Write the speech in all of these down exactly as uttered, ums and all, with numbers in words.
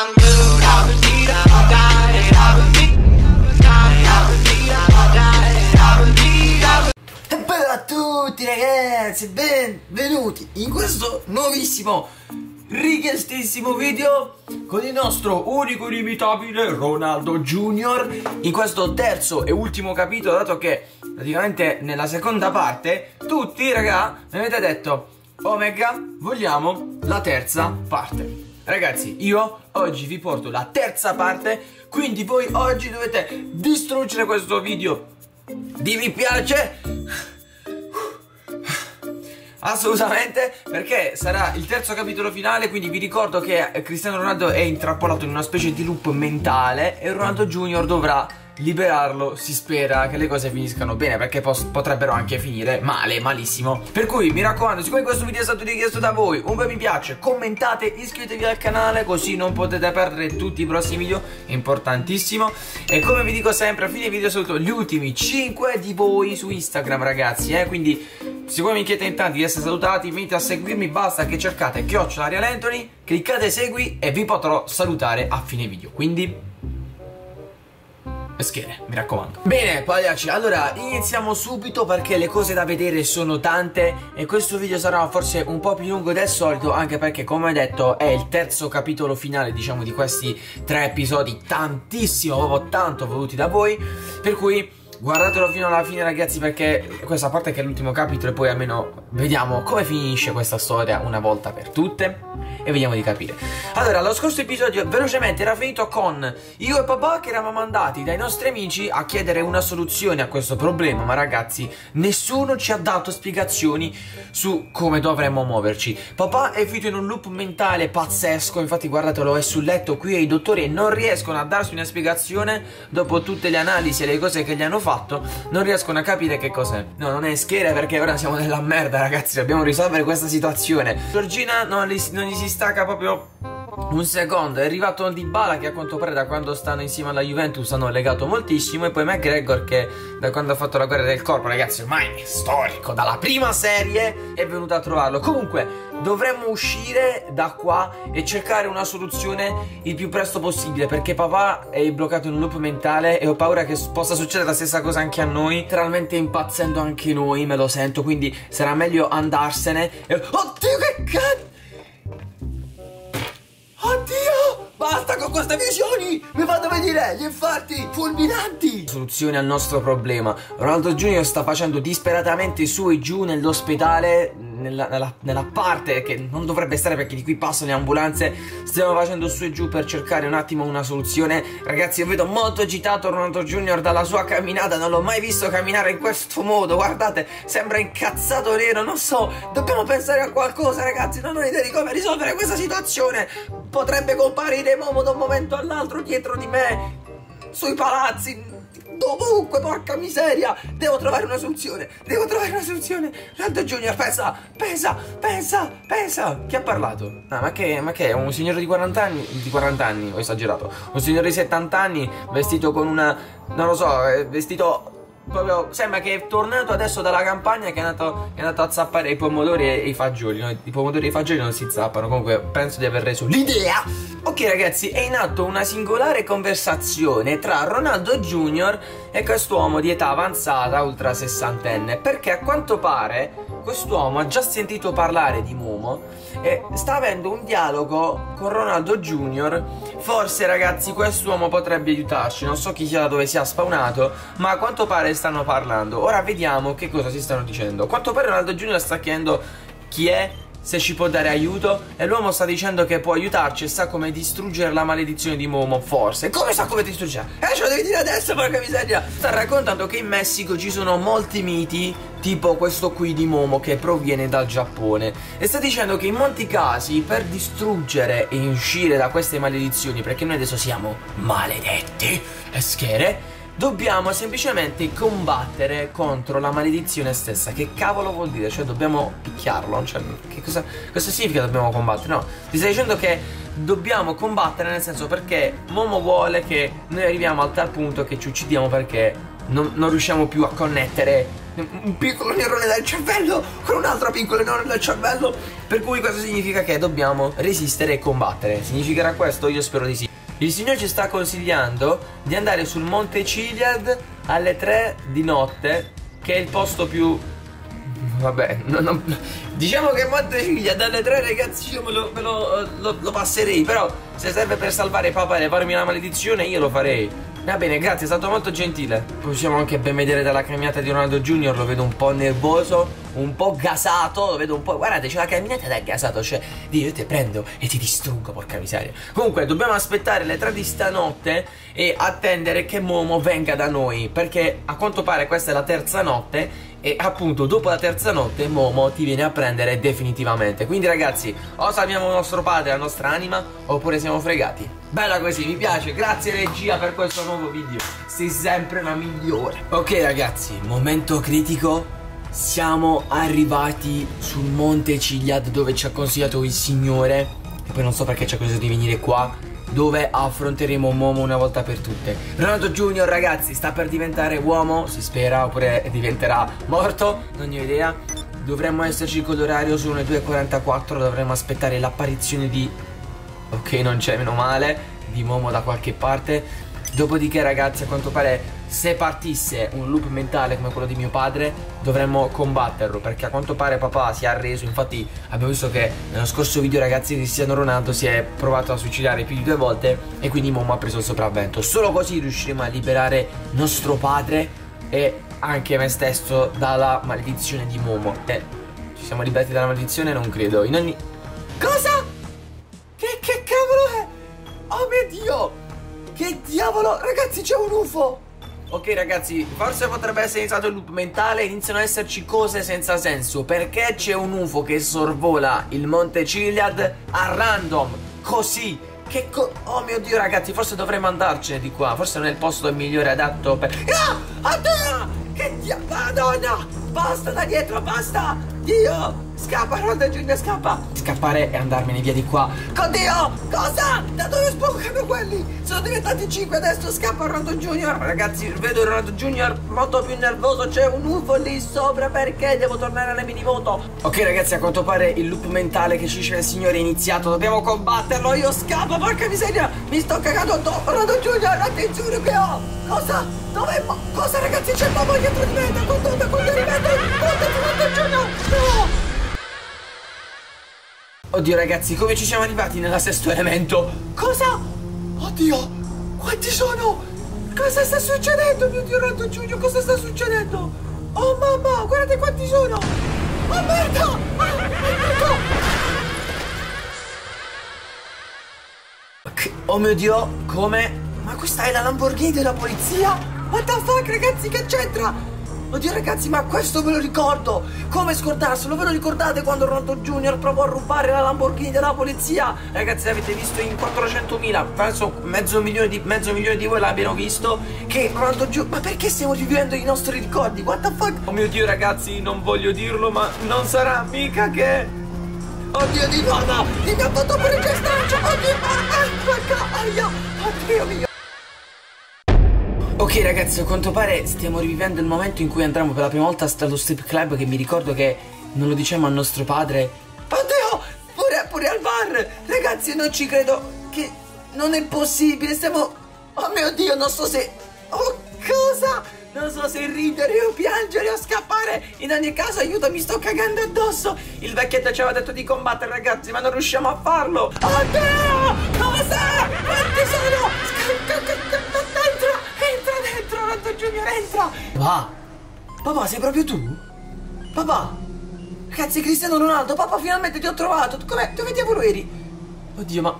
E bella a tutti ragazzi, benvenuti in questo nuovissimo richiestissimo video con il nostro unico inimitabile Ronaldo Junior. In questo terzo e ultimo capitolo, dato che praticamente nella seconda parte tutti raga mi avete detto Omega vogliamo la terza parte. Ragazzi, io oggi vi porto la terza parte, quindi voi oggi dovete distruggere questo video di mi piace assolutamente, perché sarà il terzo capitolo finale. Quindi vi ricordo che Cristiano Ronaldo è intrappolato in una specie di loop mentale e Ronaldo Junior dovrà liberarlo. Si spera che le cose finiscano bene, perché potrebbero anche finire male, malissimo. Per cui mi raccomando, siccome questo video è stato richiesto da voi, un bel mi piace, commentate, iscrivetevi al canale, così non potete perdere tutti i prossimi video, importantissimo. E come vi dico sempre, a fine video saluto gli ultimi cinque di voi su Instagram ragazzi, eh? Quindi se voi mi chiedete in tanti di essere salutati, venite a seguirmi, basta che cercate chiocciola Real Anthony, cliccate segui e vi potrò salutare a fine video. Quindi schiere, mi raccomando. Bene pagliacci, allora iniziamo subito perché le cose da vedere sono tante e questo video sarà forse un po' più lungo del solito, anche perché come detto è il terzo capitolo finale, diciamo, di questi tre episodi tantissimo, proprio tanto voluti da voi. Per cui guardatelo fino alla fine ragazzi, perché questa parte che è l'ultimo capitolo e poi almeno vediamo come finisce questa storia una volta per tutte e vediamo di capire. Allora, lo scorso episodio velocemente era finito con io e papà che eravamo andati dai nostri amici a chiedere una soluzione a questo problema, ma ragazzi nessuno ci ha dato spiegazioni su come dovremmo muoverci. Papà è finito in un loop mentale pazzesco, infatti guardatelo, è sul letto qui e i dottori non riescono a darsi una spiegazione dopo tutte le analisi e le cose che gli hanno fatto Fatto, non riescono a capire che cos'è. No, non è schiera perché ora siamo nella merda ragazzi, dobbiamo risolvere questa situazione. Giorgina non, li, non gli si stacca proprio un secondo. È arrivato Dybala che a quanto pare da quando stanno insieme alla Juventus hanno legato moltissimo, e poi McGregor che da quando ha fatto la guerra del corpo ragazzi ormai è storico, dalla prima serie è venuto a trovarlo. Comunque dovremmo uscire da qua e cercare una soluzione il più presto possibile, perché papà è bloccato in un loop mentale e ho paura che possa succedere la stessa cosa anche a noi, letteralmente impazzendo anche noi, me lo sento. Quindi sarà meglio andarsene e... Oddio che cazzo! Oddio! Basta con queste visioni! Mi vado a vedere gli infarti fulminanti! Soluzione al nostro problema. Ronaldo Junior sta facendo disperatamente su e giù nell'ospedale, nella, nella, nella parte che non dovrebbe stare perché di qui passano le ambulanze. Stiamo facendo su e giù per cercare un attimo una soluzione. Ragazzi, io vedo molto agitato Ronaldo Junior dalla sua camminata. Non l'ho mai visto camminare in questo modo. Guardate, sembra incazzato nero, non so. Dobbiamo pensare a qualcosa ragazzi, non ho idea di come risolvere questa situazione. Potrebbe comparire Momo da un momento all'altro dietro di me, sui palazzi, dovunque, porca miseria. Devo trovare una soluzione, devo trovare una soluzione. Ronaldo Junior pensa, pensa, pensa, pensa. Chi ha parlato? Ah, ma che, ma che è un signore di quaranta anni, di quaranta anni, ho esagerato, un signore di settanta anni vestito con una, non lo so, vestito... Proprio sembra che è tornato adesso dalla campagna, che è andato, è andato a zappare i pomodori e, e i fagioli, no? I pomodori e i fagioli non si zappano. Comunque penso di aver reso l'idea. Ok ragazzi, è in atto una singolare conversazione tra Ronaldo Junior e quest'uomo di età avanzata, ultra sessantenne, perché a quanto pare quest'uomo ha già sentito parlare di Momo e sta avendo un dialogo con Ronaldo Junior. Forse ragazzi quest'uomo potrebbe aiutarci, non so chi sia, da dove sia spawnato, ma a quanto pare stanno parlando. Ora vediamo che cosa si stanno dicendo. A quanto pare Ronaldo Junior sta chiedendo chi è, se ci può dare aiuto, e l'uomo sta dicendo che può aiutarci e sa come distruggere la maledizione di Momo. Forse. Come sa come distruggere? Eh, ce lo devi dire adesso, porca miseria. Sta raccontando che in Messico ci sono molti miti tipo questo qui di Momo che proviene dal Giappone, e sta dicendo che in molti casi per distruggere e uscire da queste maledizioni, perché noi adesso siamo maledetti e schere, dobbiamo semplicemente combattere contro la maledizione stessa. Che cavolo vuol dire? Cioè dobbiamo picchiarlo? Cioè, che cosa, cosa significa dobbiamo combattere? No, ti sta dicendo che dobbiamo combattere, nel senso, perché Momo vuole che noi arriviamo al tal punto che ci uccidiamo perché non, non riusciamo più a connettere un piccolo neurone dal cervello con un altro piccolo neurone dal cervello, per cui questo significa che dobbiamo resistere e combattere. Significherà questo? Io spero di sì. Il signore ci sta consigliando di andare sul Monte Chiliad alle tre di notte, che è il posto più... vabbè, non, non... diciamo che Monte Chiliad alle tre, ragazzi, io me lo, me lo, lo, lo passerei. Però se serve per salvare papà e levarmi la maledizione, io lo farei. Va bene, grazie, è stato molto gentile. Possiamo anche ben vedere dalla camminata di Ronaldo Junior, lo vedo un po' nervoso, un po' gasato, lo vedo un po'... Guardate, c'è la camminata da gasato, cioè, io te prendo e ti distruggo, porca miseria. Comunque, dobbiamo aspettare le tre di stanotte e attendere che Momo venga da noi, perché a quanto pare questa è la terza notte e appunto dopo la terza notte Momo ti viene a prendere definitivamente. Quindi ragazzi, o salviamo il nostro padre, la nostra anima, oppure siamo fregati. Bella così, mi piace, grazie regia per questo nuovo video, sei sempre la migliore. Ok ragazzi, momento critico, siamo arrivati sul Monte Chiliad dove ci ha consigliato il signore, e poi non so perché ci ha consigliato di venire qua, dove affronteremo Momo una volta per tutte. Ronaldo Junior ragazzi sta per diventare uomo, si spera, oppure diventerà morto, non ne ho idea. Dovremmo esserci con l'orario, sono le due e quarantaquattro, dovremmo aspettare l'apparizione di... ok, non c'è, meno male, di Momo da qualche parte. Dopodiché ragazzi, a quanto pare, se partisse un loop mentale come quello di mio padre, dovremmo combatterlo, perché a quanto pare papà si è arreso. Infatti abbiamo visto che nello scorso video ragazzi Cristiano Ronaldo si è provato a suicidare più di due volte, e quindi Momo ha preso il sopravvento. Solo così riusciremo a liberare nostro padre e anche me stesso dalla maledizione di Momo. Eh, ci siamo liberati dalla maledizione? Non credo. In ogni... cosa? Che cavolo è? Oh mio Dio! Che diavolo! Ragazzi, c'è un U F O! Ok ragazzi, forse potrebbe essere iniziato il loop mentale, iniziano ad esserci cose senza senso, perché c'è un U F O che sorvola il Monte Chiliad a random, così! Che co... oh mio Dio ragazzi, forse dovremmo andarcene di qua, forse non è il posto migliore adatto per... ah! Madonna! Che diavolo! Madonna! Basta da dietro, basta! Dio! Scappa, Ronaldo Junior, scappa! Scappare e andarmene via di qua. Oddio! Cosa? Da dove sboccano quelli? Sono diventati cinque adesso, scappa Ronaldo Junior. Ragazzi, vedo Ronaldo Junior molto più nervoso, c'è un U F O lì sopra, perché devo tornare alle minivoto. Ok ragazzi, a quanto pare il loop mentale che ci dice il signore è iniziato, dobbiamo combatterlo, io scappo, porca miseria! Mi sto cagando addosso, Ronaldo Junior, attenzione che ho! Cosa? Dove? Cosa ragazzi? C'è Momo dietro di me, da condotta, con le rimette! Ronaldo Junior! No! Oddio ragazzi, come ci siamo arrivati nella Sesto Elemento? Cosa? Oddio, quanti sono? Cosa sta succedendo? Mio Dio, Ronaldo Junior, cosa sta succedendo? Oh mamma, guardate quanti sono! Oh merda! Oh, merda! Okay. Oh mio Dio, come? Ma questa è la Lamborghini della polizia? What the fuck ragazzi, che c'entra? Oddio ragazzi, ma questo ve lo ricordo! Come scordarselo? Ve lo ricordate quando Ronaldo Junior provò a rubare la Lamborghini della polizia? Ragazzi, l'avete visto in quattrocentomila, penso mezzo milione di, mezzo milione di voi l'abbiano visto, che Ronaldo Junior... ma perché stiamo rivivendo i nostri ricordi? What the fuck? Oh mio Dio ragazzi, non voglio dirlo, ma non sarà mica che... oddio di nonna! Ti mi ha fatto per il gestaccio! Oddio! Ah, aia! Oddio mio! Ok ragazzi, a quanto pare stiamo rivivendo il momento in cui andremo per la prima volta allo strip club, che mi ricordo che non lo diciamo a nostro padre. Oddio, pure, pure al bar! Ragazzi, non ci credo, che non è possibile, stiamo... oh mio Dio, non so se... oh cosa? Non so se ridere o piangere o scappare. In ogni caso, aiuto, mi sto cagando addosso. Il vecchietto ci aveva detto di combattere ragazzi, ma non riusciamo a farlo. Oddio, cosa? Quanti sono? Scappa! Junior, entra! Papà! Papà, sei proprio tu? Papà! Ragazzi, Cristiano Ronaldo, papà, finalmente ti ho trovato! Come? Dove diavolo eri? Oddio, ma...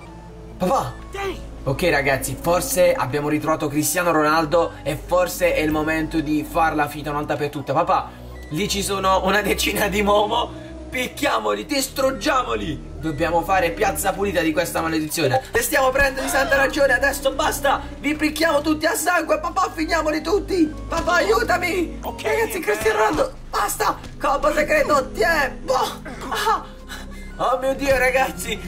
papà! Dai! Ok ragazzi, forse abbiamo ritrovato Cristiano Ronaldo e forse è il momento di farla finita una volta per tutte. Papà, lì ci sono una decina di Momo, picchiamoli, distruggiamoli! Dobbiamo fare piazza pulita di questa maledizione. E stiamo prendendo di santa ragione, adesso basta! Vi picchiamo tutti a sangue, papà, finiamoli tutti! Papà, aiutami! Ok, ragazzi, Cristiano Ronaldo, basta! Colpo segreto, tempo! Ah. Oh mio Dio, ragazzi!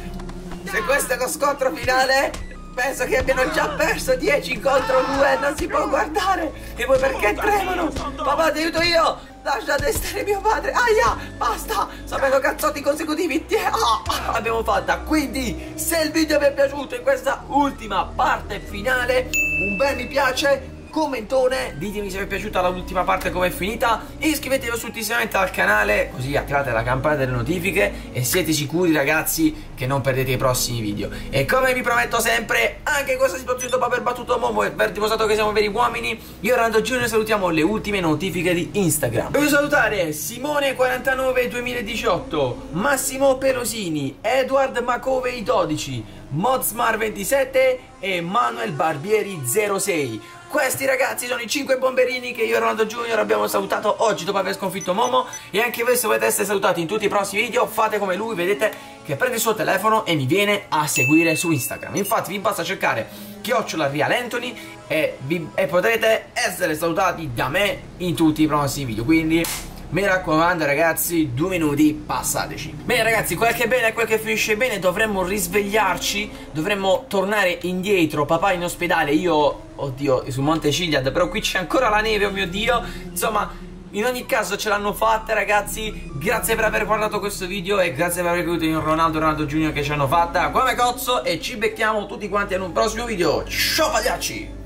Se questo è lo scontro finale, penso che abbiano già perso dieci contro due, non si può guardare! E voi perché tremano? Papà, ti aiuto io! Lasciate stare mio padre. Aia, basta. Sapevo cazzotti consecutivi. Oh, abbiamo fatta. Quindi se il video vi è piaciuto in questa ultima parte finale, un bel mi piace, commentone, ditemi se vi è piaciuta l'ultima parte, come è finita, iscrivetevi assolutamente al canale, così attivate la campanella delle notifiche e siete sicuri ragazzi che non perdete i prossimi video. E come vi prometto sempre, anche in questa situazione, dopo aver battuto Momo e aver dimostrato che siamo veri uomini, io e Ronaldo Junior salutiamo le ultime notifiche di Instagram. Voglio salutare Simone quarantanove duemiladiciotto, Massimo Perosini, Edward Macovei dodici, Modsmar ventisette e Manuel Barbieri zero sei. Questi ragazzi sono i cinque bomberini che io e Ronaldo Junior abbiamo salutato oggi dopo aver sconfitto Momo. E anche voi, se volete essere salutati in tutti i prossimi video, fate come lui, vedete che prende il suo telefono e mi viene a seguire su Instagram. Infatti vi basta cercare chiocciola Real Anthony e, vi, e potrete essere salutati da me in tutti i prossimi video. Quindi mi raccomando ragazzi, due minuti passateci. Bene ragazzi, quel che è bene e quel che finisce bene, dovremmo risvegliarci, dovremmo tornare indietro, papà in ospedale, io... Oddio, su Monte Chiliad, però qui c'è ancora la neve, oh mio Dio. Insomma, in ogni caso ce l'hanno fatta ragazzi. Grazie per aver guardato questo video e grazie per aver creduto in Ronaldo Ronaldo Junior che ci hanno fatta come cozzo. E ci becchiamo tutti quanti in un prossimo video. Ciao pagliacci!